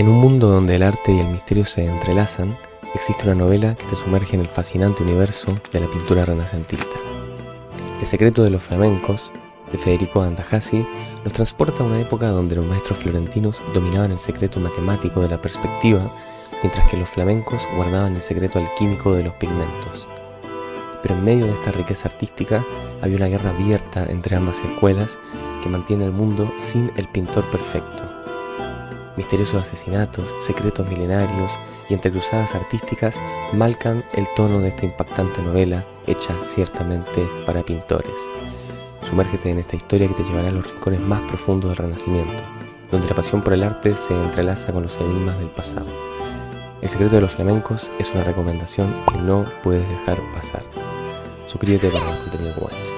En un mundo donde el arte y el misterio se entrelazan, existe una novela que te sumerge en el fascinante universo de la pintura renacentista. El secreto de los flamencos, de Federico Andahazi, nos transporta a una época donde los maestros florentinos dominaban el secreto matemático de la perspectiva, mientras que los flamencos guardaban el secreto alquímico de los pigmentos. Pero en medio de esta riqueza artística había una guerra abierta entre ambas escuelas que mantiene el mundo sin el pintor perfecto. Misteriosos asesinatos, secretos milenarios y entrecruzadas artísticas marcan el tono de esta impactante novela hecha ciertamente para pintores. Sumérgete en esta historia que te llevará a los rincones más profundos del Renacimiento, donde la pasión por el arte se entrelaza con los enigmas del pasado. El secreto de los flamencos es una recomendación que no puedes dejar pasar. Suscríbete para más contenido como este.